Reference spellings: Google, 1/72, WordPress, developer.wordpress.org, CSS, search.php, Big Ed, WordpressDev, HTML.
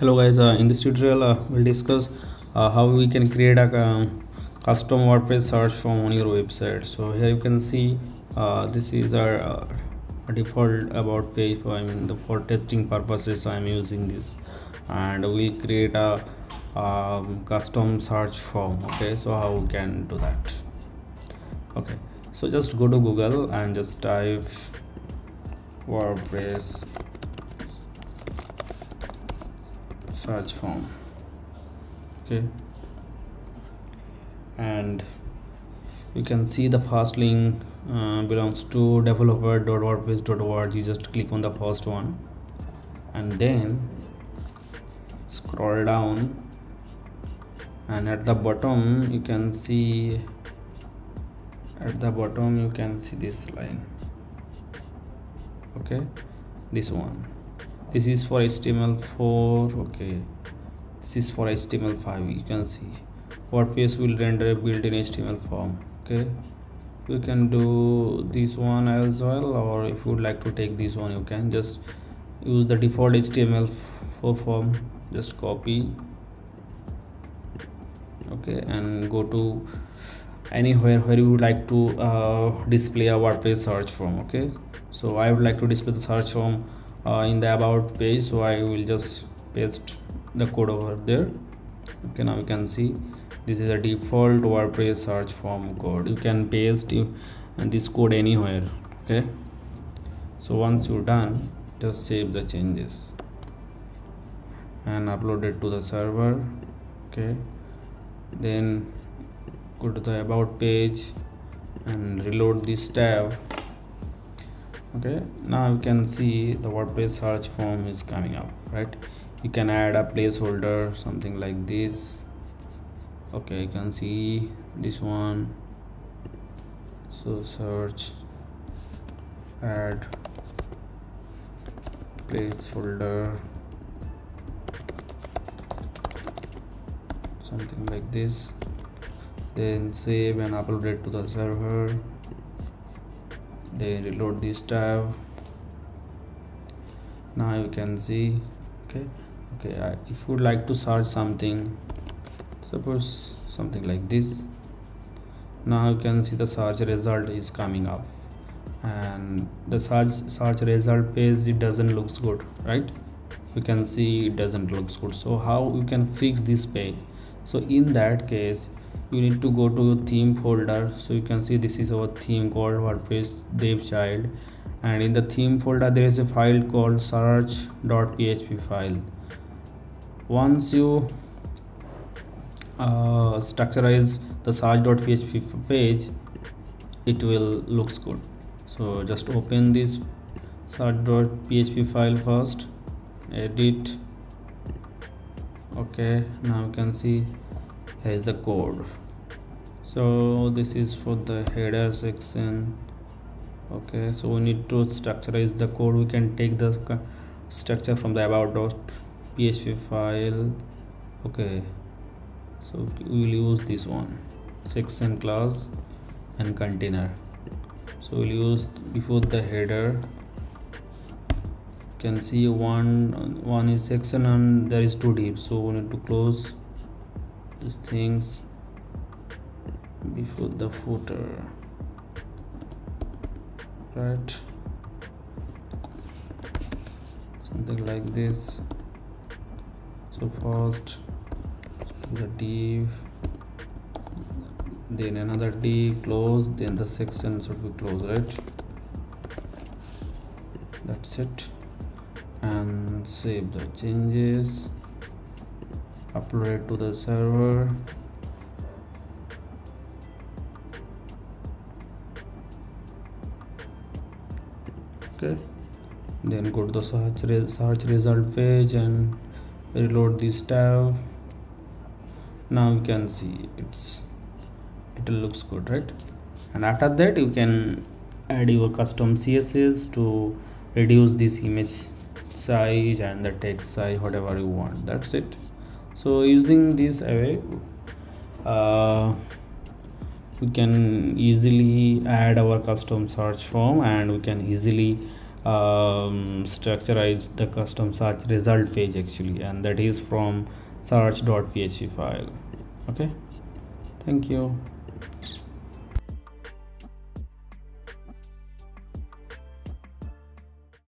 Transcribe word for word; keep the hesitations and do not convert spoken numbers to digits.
Hello guys, uh, in this tutorial uh, we'll discuss uh, how we can create a uh, custom WordPress search form on your website. So here you can see uh, this is our uh, default about page for, I mean the for testing purposes I am using this, and we'll create a um, custom search form. Okay, so how we can do that? Okay, so just go to Google and just type WordPress search form. Okay, and you can see the first link uh, belongs to developer dot wordpress dot org. You just click on the first one and then scroll down, and at the bottom you can see at the bottom you can see this line. Okay, this one, this is for H T M L four. Okay, this is for H T M L five. You can see WordPress will render a built-in H T M L form. Okay, you can do this one as well, or if you would like to take this one, you can just use the default H T M L four form. Just copy, okay, and go to anywhere where you would like to uh, display a WordPress search form. Okay, so I would like to display the search form uh, in the about page, so I will just paste the code over there. Okay, now you can see this is a default WordPress search form code. You can paste you and this code anywhere. Okay, so once you're done, just save the changes and upload it to the server. Okay, then go to the about page and reload this tab. Okay, now you can see the WordPress search form is coming up, right? You can add a placeholder, something like this. Okay, you can see this one, so search add placeholder, something like this, then save and upload it to the server. Then reload this tab. Now you can see, okay, okay. I, if you would like to search something, suppose something like this. Now you can see the search result is coming up, and the search search result page, it doesn't look good, right? You can see it doesn't look good. So how you can fix this page? So in that case, you need to go to theme folder. So you can see this is our theme called WordPress Dev Child, and in the theme folder there is a file called search dot P H P file. Once you uh, structurize the search dot P H P page, it will looks good. So just open this search dot P H P file first, edit. Okay, now you can see here is the code. So this is for the header section. Okay, so we need to structurize the code. We can take the structure from the about dot P H P file. Okay, so we will use this one, section class and container. So we'll use before the header. Can see one one is section and there is two div, so we need to close these things before the footer, right? Something like this. So first the div, then another div, close, then the section should be closed, right? That's it. And save the changes, upload it to the server. Okay, then go to the search, re search result page and reload this tab. Now you can see it's it looks good, right? And after that you can add your custom C S S to reduce this image size and the text size, whatever you want. That's it. So using this array, uh, we can easily add our custom search form, and we can easily um, structurize the custom search result page actually, and that is from search dot P H P file. Okay, thank you.